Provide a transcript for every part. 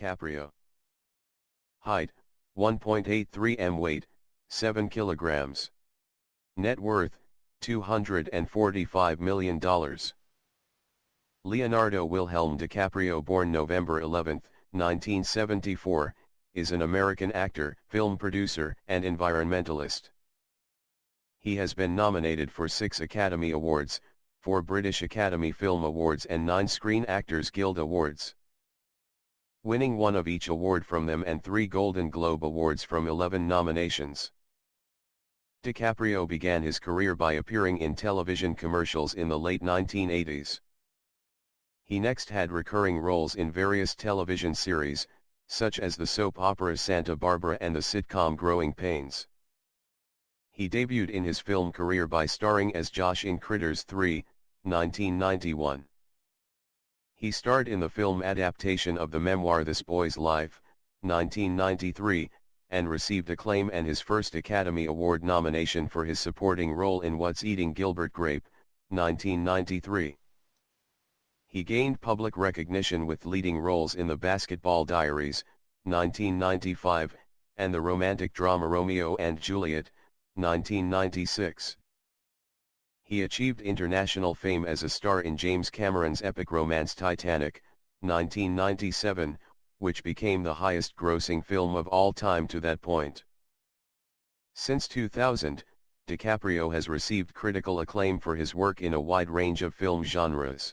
DiCaprio. Height, 1.83 m. Weight, 7 kilograms. Net worth, $245 million. Leonardo Wilhelm DiCaprio, born November 11, 1974, is an American actor, film producer, and environmentalist. He has been nominated for 6 Academy Awards, 4 British Academy Film Awards and 9 Screen Actors Guild Awards, winning 1 of each award from them, and 3 Golden Globe Awards from 11 nominations. DiCaprio began his career by appearing in television commercials in the late 1980s. He next had recurring roles in various television series, such as the soap opera Santa Barbara and the sitcom Growing Pains. He debuted in his film career by starring as Josh in Critters 3, 1991. He starred in the film adaptation of the memoir This Boy's Life, 1993, and received acclaim and his first Academy Award nomination for his supporting role in What's Eating Gilbert Grape, 1993. He gained public recognition with leading roles in The Basketball Diaries, 1995, and the romantic drama Romeo and Juliet, 1996. He achieved international fame as a star in James Cameron's epic romance Titanic, 1997, which became the highest-grossing film of all time to that point. Since 2000, DiCaprio has received critical acclaim for his work in a wide range of film genres.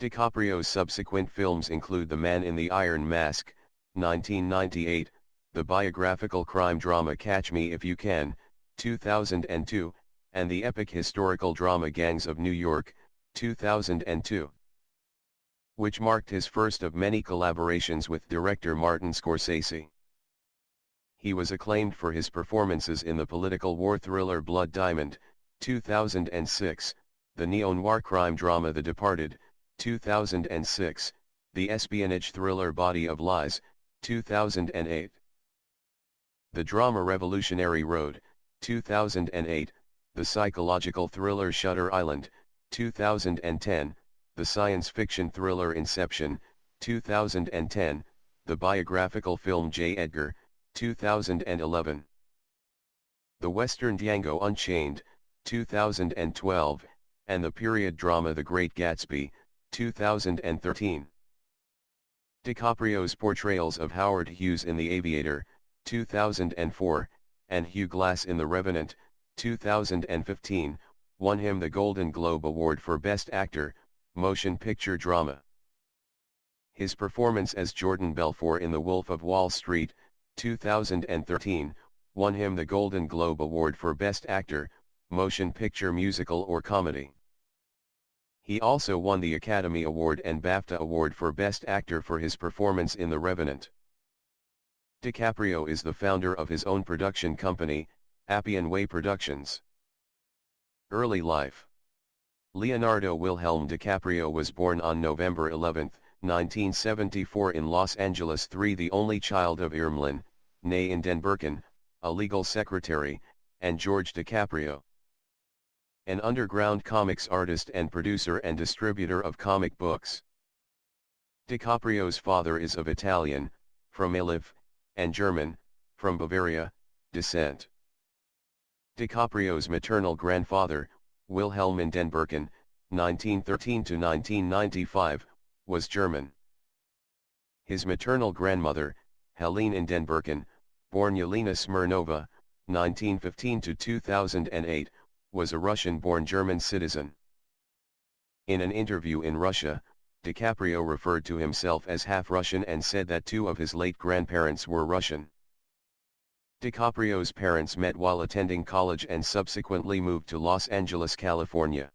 DiCaprio's subsequent films include The Man in the Iron Mask, 1998, the biographical crime drama Catch Me If You Can, 2002, and the epic historical drama Gangs of New York, 2002, which marked his first of many collaborations with director Martin Scorsese. He was acclaimed for his performances in the political war thriller Blood Diamond, 2006, the neo-noir crime drama The Departed, 2006, the espionage thriller Body of Lies, 2008, the drama Revolutionary Road, 2008, the psychological thriller Shutter Island, 2010, the science fiction thriller Inception, 2010, the biographical film J. Edgar, 2011, the western Django Unchained, 2012, and the period drama The Great Gatsby, 2013. DiCaprio's portrayals of Howard Hughes in The Aviator, 2004, and Hugh Glass in The Revenant, 2015, won him the Golden Globe Award for Best Actor, Motion Picture Drama. His performance as Jordan Belfort in The Wolf of Wall Street, 2013, won him the Golden Globe Award for Best Actor, Motion Picture Musical or Comedy. He also won the Academy Award and BAFTA Award for Best Actor for his performance in The Revenant. DiCaprio is the founder of his own production company, Appian Way Productions. Early life. Leonardo Wilhelm DiCaprio was born on November 11, 1974 in Los Angeles, the only child of Irmelin Indenbirken, a legal secretary, and George DiCaprio. An underground comics artist and producer and distributor of comic books. DiCaprio's father is of Italian, from Iliff, and German, from Bavaria, descent. DiCaprio's maternal grandfather, Wilhelm Indenbirken, 1913–1995, was German. His maternal grandmother, Helene Indenbirken, born Yelena Smirnova, 1915–2008, was a Russian-born German citizen. In an interview in Russia, DiCaprio referred to himself as half Russian and said that 2 of his late grandparents were Russian. DiCaprio's parents met while attending college and subsequently moved to Los Angeles, California.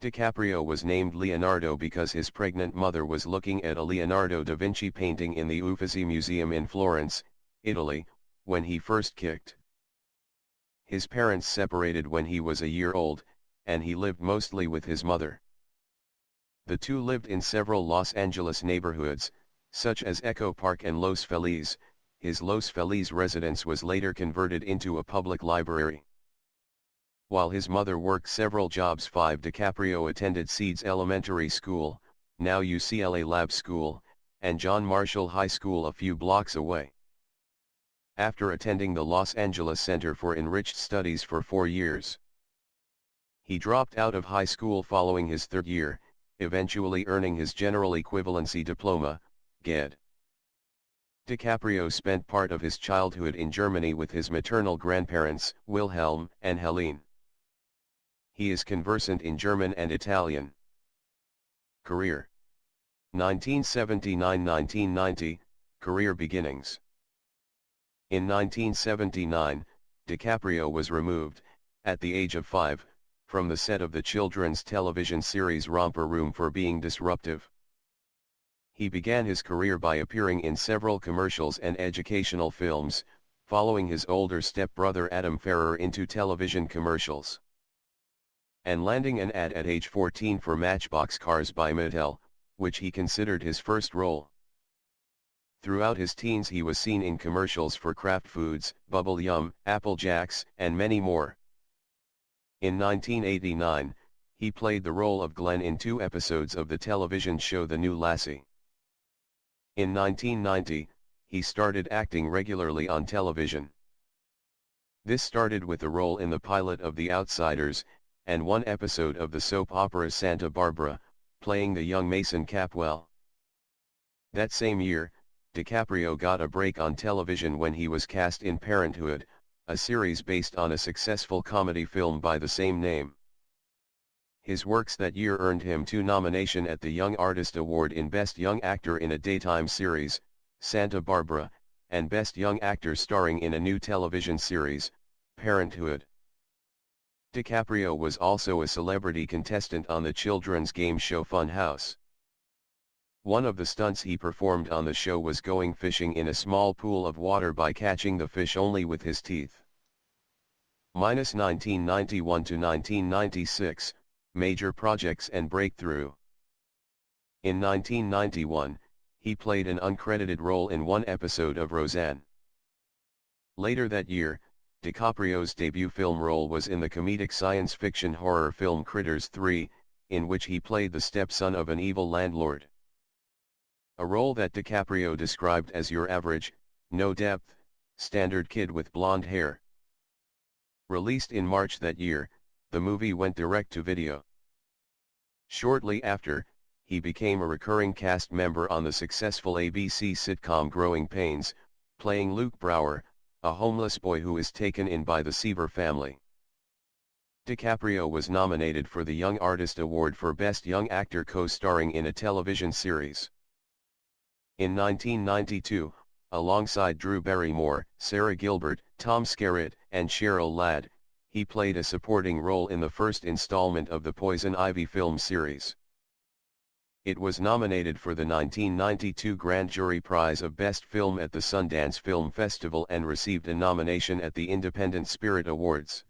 DiCaprio was named Leonardo because his pregnant mother was looking at a Leonardo da Vinci painting in the Uffizi Museum in Florence, Italy, when he first kicked. His parents separated when he was a year old, and he lived mostly with his mother. The 2 lived in several Los Angeles neighborhoods, such as Echo Park and Los Feliz. His Los Feliz residence was later converted into a public library. While his mother worked several jobs, DiCaprio attended Seeds Elementary School, now UCLA Lab School, and John Marshall High School a few blocks away. After attending the Los Angeles Center for Enriched Studies for 4 years, he dropped out of high school following his third year, eventually earning his General Equivalency Diploma, GED. DiCaprio spent part of his childhood in Germany with his maternal grandparents, Wilhelm and Helene. He is conversant in German and Italian. Career. 1979-1990, career beginnings. In 1979, DiCaprio was removed, at the age of 5, from the set of the children's television series Romper Room for being disruptive. He began his career by appearing in several commercials and educational films, following his older stepbrother Adam Ferrer into television commercials, and landing an ad at age 14 for Matchbox Cars by Mattel, which he considered his first role. Throughout his teens he was seen in commercials for Kraft Foods, Bubble Yum, Apple Jacks, and many more. In 1989, he played the role of Glenn in 2 episodes of the television show The New Lassie. In 1990, he started acting regularly on television. This started with a role in the pilot of The Outsiders, and 1 episode of the soap opera Santa Barbara, playing the young Mason Capwell. That same year, DiCaprio got a break on television when he was cast in Parenthood, a series based on a successful comedy film by the same name. His works that year earned him 2 nominations at the Young Artist Award in Best Young Actor in a Daytime Series, Santa Barbara, and Best Young Actor Starring in a New Television Series, Parenthood. DiCaprio was also a celebrity contestant on the children's game show Fun House. One of the stunts he performed on the show was going fishing in a small pool of water by catching the fish only with his teeth. Minus 1991 to 1996, major projects and breakthrough. In 1991, he played an uncredited role in 1 episode of Roseanne. Later that year, DiCaprio's debut film role was in the comedic science fiction horror film Critters 3, in which he played the stepson of an evil landlord. A role that DiCaprio described as your average, no depth, standard kid with blonde hair. Released in March that year, the movie went direct to video. Shortly after, he became a recurring cast member on the successful ABC sitcom Growing Pains, playing Luke Brower, a homeless boy who is taken in by the Seaver family. DiCaprio was nominated for the Young Artist Award for Best Young Actor co-starring in a television series. In 1992, alongside Drew Barrymore, Sarah Gilbert, Tom Skerritt, and Cheryl Ladd, he played a supporting role in the first installment of the Poison Ivy film series. It was nominated for the 1992 Grand Jury Prize of Best Film at the Sundance Film Festival and received a nomination at the Independent Spirit Awards.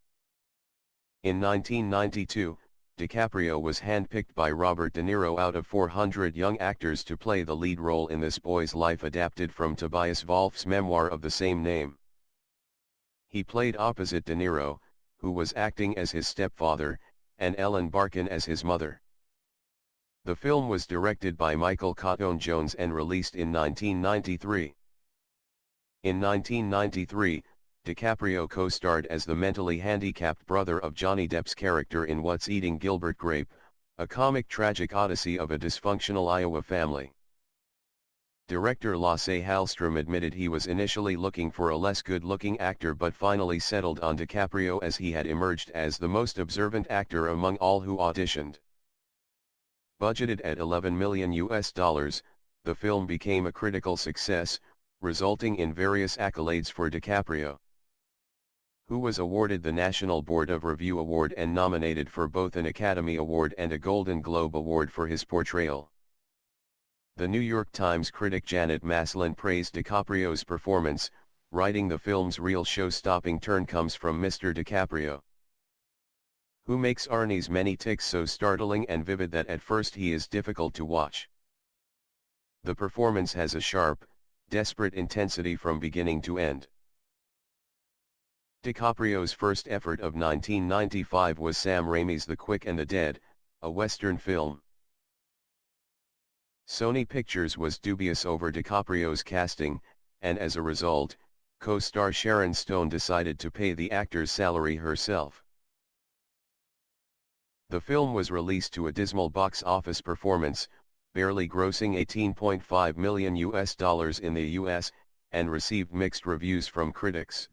In 1992, DiCaprio was handpicked by Robert De Niro out of 400 young actors to play the lead role in This Boy's Life, adapted from Tobias Wolff's memoir of the same name. He played opposite De Niro, who was acting as his stepfather, and Ellen Barkin as his mother. The film was directed by Michael Cotton-Jones and released in 1993. In 1993, DiCaprio co-starred as the mentally handicapped brother of Johnny Depp's character in What's Eating Gilbert Grape, a comic tragic odyssey of a dysfunctional Iowa family. Director Lasse Hallström admitted he was initially looking for a less good-looking actor but finally settled on DiCaprio, as he had emerged as the most observant actor among all who auditioned. Budgeted at $11 million, the film became a critical success, resulting in various accolades for DiCaprio, who was awarded the National Board of Review Award and nominated for both an Academy Award and a Golden Globe Award for his portrayal. The New York Times critic Janet Maslin praised DiCaprio's performance, writing the film's real show-stopping turn comes from Mr. DiCaprio, who makes Arnie's many tics so startling and vivid that at first he is difficult to watch. The performance has a sharp, desperate intensity from beginning to end. DiCaprio's first effort of 1995 was Sam Raimi's The Quick and the Dead, a Western film. Sony Pictures was dubious over DiCaprio's casting, and as a result, co-star Sharon Stone decided to pay the actor's salary herself. The film was released to a dismal box office performance, barely grossing $18.5 million in the US, and received mixed reviews from critics.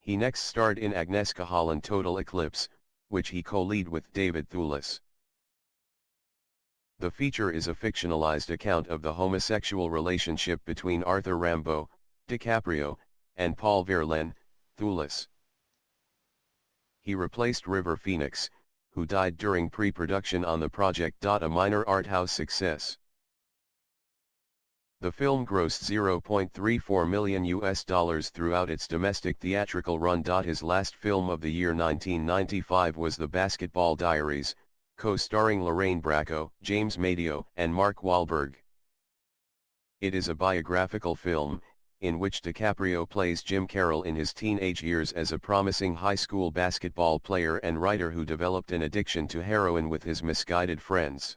He next starred in Agnieszka Holland's Total Eclipse, which he co-lead with David Thewlis. The feature is a fictionalized account of the homosexual relationship between Arthur Rimbaud, DiCaprio, and Paul Verlaine, Thewlis. He replaced River Phoenix, who died during pre-production on the project. A minor art house success. The film grossed $0.34 million throughout its domestic theatrical run. His last film of the year 1995 was The Basketball Diaries, co-starring Lorraine Bracco, James Madeo, and Mark Wahlberg. It is a biographical film, in which DiCaprio plays Jim Carroll in his teenage years as a promising high school basketball player and writer who developed an addiction to heroin with his misguided friends.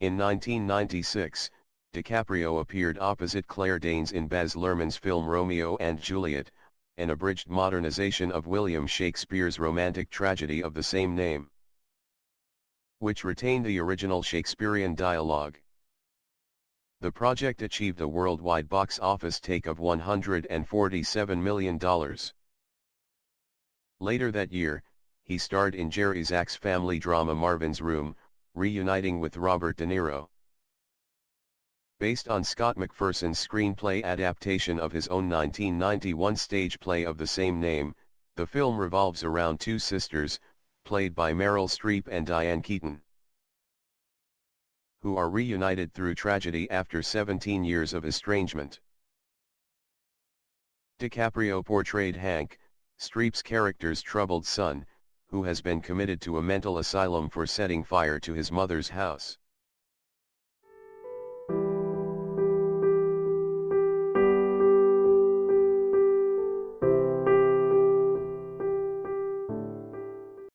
In 1996, DiCaprio appeared opposite Claire Danes in Baz Luhrmann's film Romeo and Juliet, an abridged modernization of William Shakespeare's romantic tragedy of the same name, which retained the original Shakespearean dialogue. The project achieved a worldwide box office take of $147 million. Later that year, he starred in Jerry Zach's family drama Marvin's Room, reuniting with Robert De Niro. Based on Scott McPherson's screenplay adaptation of his own 1991 stage play of the same name, the film revolves around two sisters, played by Meryl Streep and Diane Keaton, who are reunited through tragedy after 17 years of estrangement. DiCaprio portrayed Hank, Streep's character's troubled son, who has been committed to a mental asylum for setting fire to his mother's house.